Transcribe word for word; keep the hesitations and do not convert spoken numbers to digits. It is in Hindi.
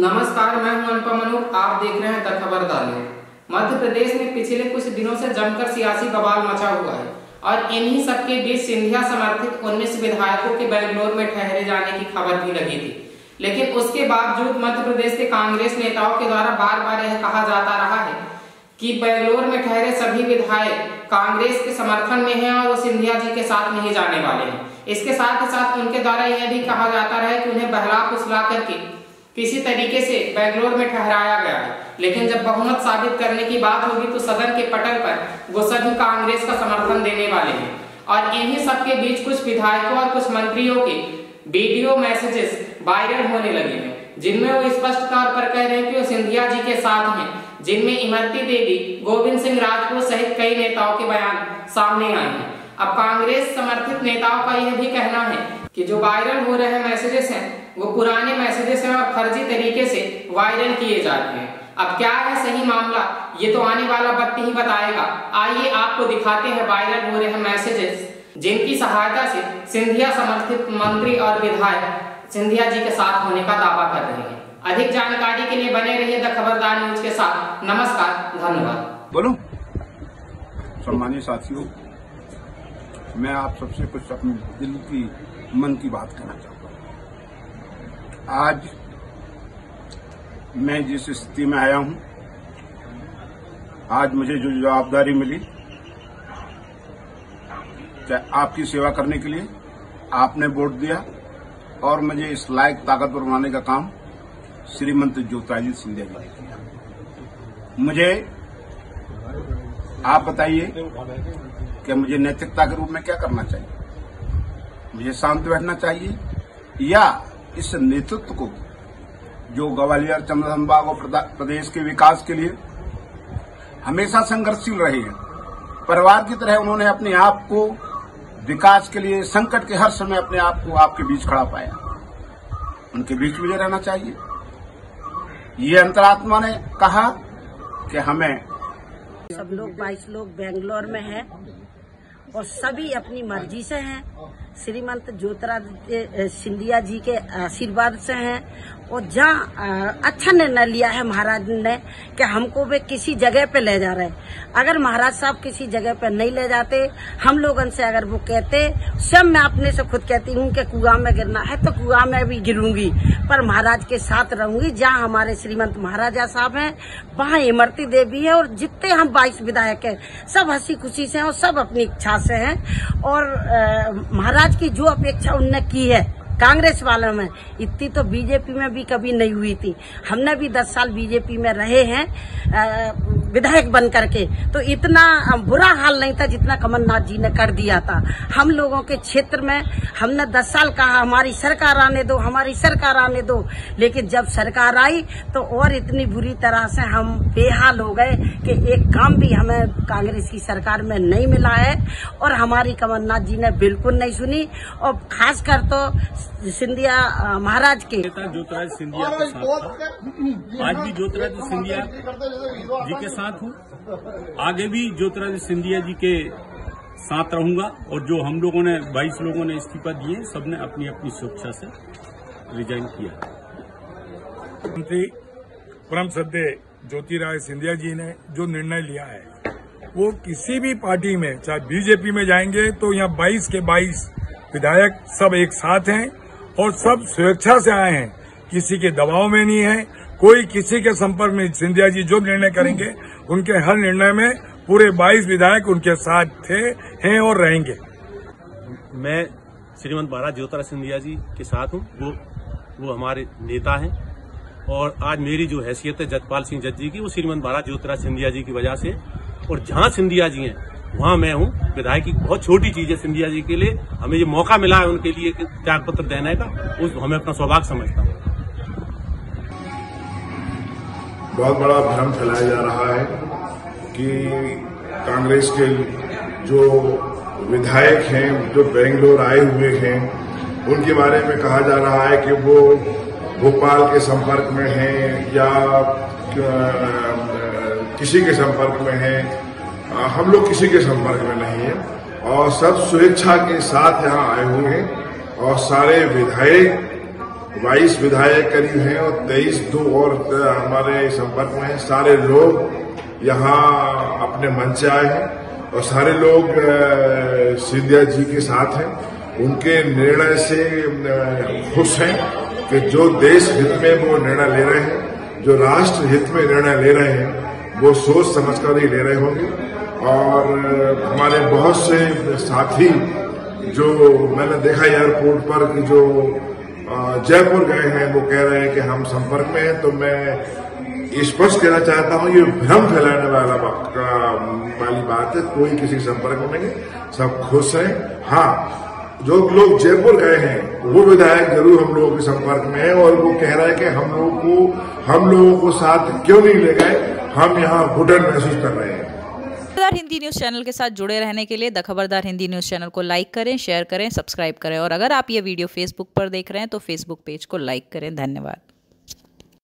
नमस्कार, मैं हूं अनुपम अनु, आप देख रहे हैं द खबरदार। मध्य प्रदेश में पिछले कुछ दिनों से जमकर सियासी बवाल मचा हुआ है और इन्हीं सबके बीच सिंधिया समर्थित उन्नीस विधायकों के बेंगलोर में ठहरे जाने की खबर भी लगी थी, लेकिन उसके बावजूद मध्य प्रदेश के कांग्रेस नेताओं के द्वारा बार बार यह कहा जाता रहा है कि बेंगलोर में ठहरे सभी विधायक कांग्रेस के समर्थन में हैं और वो सिंधिया जी के साथ नहीं जाने वाले हैं। इसके साथ ही साथ उनके द्वारा यह भी कहा जाता रहा है कि उन्हें बहला फुसला करके किसी तरीके से बेंगलोर में ठहराया गया है, लेकिन जब बहुमत साबित करने की बात होगी तो सदन के पटल पर वो सभी कांग्रेस का समर्थन देने वाले हैं। और इन्हीं सबके बीच कुछ विधायकों और कुछ मंत्रियों के वीडियो मैसेजेस वायरल होने लगे हैं, जिनमें वो स्पष्ट तौर पर कह रहे हैं कि वो सिंधिया जी के साथ हैं, जिनमें इमरती देवी, गोविंद सिंह राजपूत सहित कई नेताओं के बयान सामने आए हैं। अब कांग्रेस समर्थित नेताओं का यह भी कहना है कि जो वायरल हो रहे मैसेजेस हैं वो पुराने मैसेजेस हैं और फर्जी तरीके से वायरल किए जाते हैं। अब क्या है सही मामला, ये तो आने वाला वक्त ही बताएगा। आइए आपको दिखाते हैं वायरल हो रहे मैसेजेस जिनकी सहायता से सिंधिया समर्थित मंत्री और विधायक सिंधिया जी के साथ होने का दावा कर रहे हैं। अधिक जानकारी के लिए बने रहिए द खबरदार न्यूज के साथ। नमस्कार, धन्यवाद। बोलो सम्मानित साथियों, मैं आप सबसे कुछ अपने दिल की मन की बात करना चाहता हूँ। आज मैं जिस स्थिति में आया हूँ, आज मुझे जो जवाबदारी मिली, चाहे आपकी सेवा करने के लिए आपने वोट दिया और मुझे इस लायक ताकतवर बनाने का काम श्रीमंत ज्योतिरादित्य सिंधिया जी ने किया। मुझे आप बताइए कि मुझे नैतिकता के रूप में क्या करना चाहिए, मुझे शांत बैठना चाहिए या इस नेतृत्व को जो ग्वालियर चंबल संभाग और प्रदेश के विकास के लिए हमेशा संघर्षशील रहे हैं, परिवार की तरह उन्होंने अपने आप को विकास के लिए संकट के हर समय अपने आप को आपके बीच खड़ा पाया, उनके बीच मुझे रहना चाहिए। ये अंतरात्मा ने कहा कि हमें सब लोग बाईस लोग बेंगलोर में हैं और सभी अपनी मर्जी से हैं, श्रीमंत ज्योतिरादित्य सिंधिया जी के आशीर्वाद से हैं। और जहाँ अच्छा निर्णय लिया है महाराज ने कि हमको वे किसी जगह पे ले जा रहे हैं, अगर महाराज साहब किसी जगह पे नहीं ले जाते, हम लोग उनसे अगर वो कहते, स्वयं मैं अपने से खुद कहती हूँ कि कुआं में गिरना है तो कुआं में भी गिरूंगी, पर महाराज के साथ रहूंगी। जहाँ हमारे श्रीमंत महाराजा साहब हैं, वहाँ इमरती देवी है और जितने हम बाईस विधायक हैं सब हंसी खुशी से हैं और सब अपनी इच्छा से हैं। और महाराज की जो अपेक्षा उनने की है कांग्रेस वालों में, इतनी तो बीजेपी में भी कभी नहीं हुई थी। हमने भी दस साल बीजेपी में रहे हैं विधायक बन करके, तो इतना बुरा हाल नहीं था जितना कमलनाथ जी ने कर दिया था हम लोगों के क्षेत्र में। हमने दस साल कहा हमारी सरकार आने दो, हमारी सरकार आने दो, लेकिन जब सरकार आई तो और इतनी बुरी तरह से हम बेहाल हो गए कि एक काम भी हमें कांग्रेस की सरकार में नहीं मिला है। और हमारी कमलनाथ जी ने बिल्कुल नहीं सुनी, और खासकर तो सिंधिया महाराज के नेता ज्योतिरादित्य सिंधिया के साथ, आज भी ज्योतिरादित्य सिंधिया जी के साथ हूँ, आगे भी ज्योतिरादित्य सिंधिया जी के साथ रहूंगा। और जो हम लोगों ने बाईस लोगों ने इस्तीफा दिए, सबने अपनी अपनी स्वेच्छा से रिजाइन किया। मंत्री परम सद्य ज्योतिरादित्य सिंधिया जी ने जो निर्णय लिया है, वो किसी भी पार्टी में चाहे बीजेपी में जाएंगे तो यहाँ बाईस के बाईस विधायक सब एक साथ हैं और सब स्वेच्छा से आए हैं, किसी के दबाव में नहीं है, कोई किसी के संपर्क में। सिंधिया जी जो निर्णय करेंगे उनके हर निर्णय में पूरे बाईस विधायक उनके साथ थे, हैं और रहेंगे। मैं श्रीमंत महाराज ज्योतिरादित्य सिंधिया जी के साथ हूं, वो वो हमारे नेता हैं। और आज मेरी जो हैसियत है जतपाल सिंह जज जी की, वो श्रीमंत महाराज ज्योतिरादित्य सिंधिया जी की वजह से। और जहाँ सिंधिया जी हैं वहाँ मैं हूँ। विधायक की बहुत छोटी चीज है सिंधिया जी के लिए, हमें ये मौका मिला है उनके लिए त्याग पत्र देने का, उसको हमें अपना सौभाग्य समझता हूँ। बहुत बड़ा भ्रम फैलाया जा रहा है कि कांग्रेस के जो विधायक हैं जो बेंगलोर आए हुए हैं, उनके बारे में कहा जा रहा है कि वो भोपाल के संपर्क में हैं या किसी के संपर्क में हैं। हम लोग किसी के संपर्क में नहीं है और सब स्वेच्छा के साथ यहाँ आए हुए हैं और सारे विधायक बाईस विधायक करीब हैं और तेईस दो और हमारे संपर्क में हैं। सारे लोग यहाँ अपने मन से आए हैं और सारे लोग सिंधिया जी के साथ हैं, उनके निर्णय से खुश हैं कि जो देश हित में वो निर्णय ले रहे हैं, जो राष्ट्र हित में निर्णय ले रहे हैं, वो सोच समझ कर ही ले रहे होंगे। और हमारे बहुत से साथी जो मैंने देखा एयरपोर्ट पर कि जो जयपुर गए हैं वो कह रहे हैं कि हम संपर्क में हैं, तो मैं स्पष्ट कहना चाहता हूं ये भ्रम फैलाने वाला वाली बात है। कोई किसी के संपर्क में नहीं, सब खुश हैं। हाँ, जो लोग जयपुर गए हैं वो विधायक जरूर हम लोगों के संपर्क में है और वो कह रहा है कि हम लोगों को हम लोगों को साथ क्यों नहीं ले गए, हम यहाँ घुटन महसूस कर रहे हैं। हिंदी न्यूज़ चैनल के साथ जुड़े रहने के लिए the Khabardar Hindi news channel को लाइक करें, शेयर करें, सब्सक्राइब करें और अगर आप ये वीडियो फेसबुक पर देख रहे हैं तो फेसबुक पेज को लाइक करें। धन्यवाद।